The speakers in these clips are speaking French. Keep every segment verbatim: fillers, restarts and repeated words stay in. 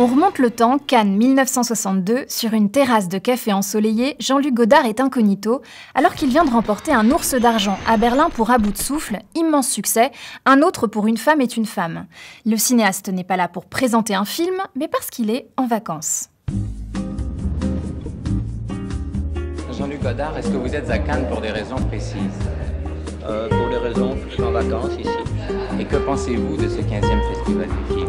On remonte le temps, Cannes mille neuf cent soixante-deux, sur une terrasse de café ensoleillé, Jean-Luc Godard est incognito, alors qu'il vient de remporter un ours d'argent à Berlin pour À bout de souffle, immense succès, un autre pour Une femme est une femme. Le cinéaste n'est pas là pour présenter un film, mais parce qu'il est en vacances. Jean-Luc Godard, est-ce que vous êtes à Cannes pour des raisons précises ? euh, Pour des raisons, je suis en vacances ici. Et que pensez-vous de ce quinzième festival du film ?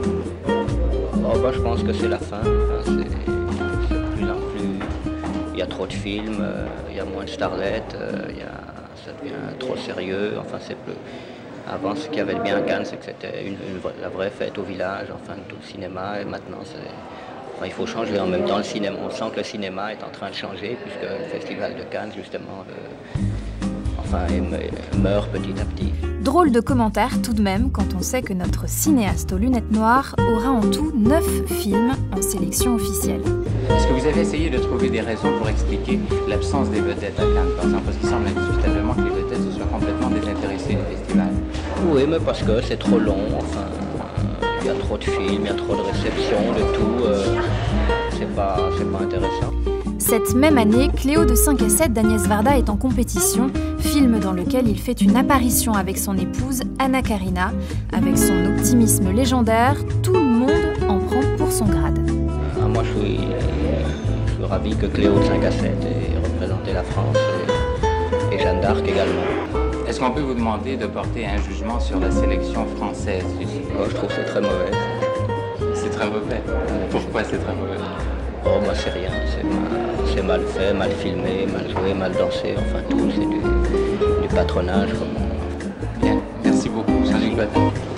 Oh bah, je pense que c'est la fin, enfin, c'est de plus en plus, il y a trop de films, euh, il y a moins de starlettes, euh, il y a... ça devient trop sérieux, enfin c'est plus... Avant, ce qu'il y avait de bien à Cannes, c'est que c'était une, une, la vraie fête au village, enfin tout le cinéma, et maintenant c'est... Enfin, il faut changer, en même temps le cinéma, on sent que le cinéma est en train de changer, puisque le Festival de Cannes, justement, le... enfin, il meurt petit à petit. Drôle de commentaire tout de même quand on sait que notre cinéaste aux lunettes noires aura en tout neuf films en sélection officielle. Est-ce que vous avez essayé de trouver des raisons pour expliquer l'absence des vedettes à Cannes, par exemple? Parce qu'il semble indiscutablement que les vedettes se soient complètement désintéressées du festival. Oui, mais parce que c'est trop long, enfin, il y a trop de films, il y a trop de réceptions, de tout, euh, c'est pas, c'est pas intéressant. Cette même année, Cléo de cinq à sept d'Agnès Varda est en compétition, film dans lequel il fait une apparition avec son épouse Anna Karina. Avec son optimisme légendaire, tout le monde en prend pour son grade. Euh, moi je suis, je suis ravi que Cléo de cinq à sept ait représenté la France et, et Jeanne d'Arc également. Est-ce qu'on peut vous demander de porter un jugement sur la sélection française du film ? Oh, je trouve que c'est très mauvais. C'est très mauvais. Pourquoi c'est très mauvais ? Oh, moi, c'est rien, c'est mal, mal fait, mal filmé, mal joué, mal dansé, enfin tout, c'est du, du patronage. Bien, merci beaucoup, Jean-Luc Godard.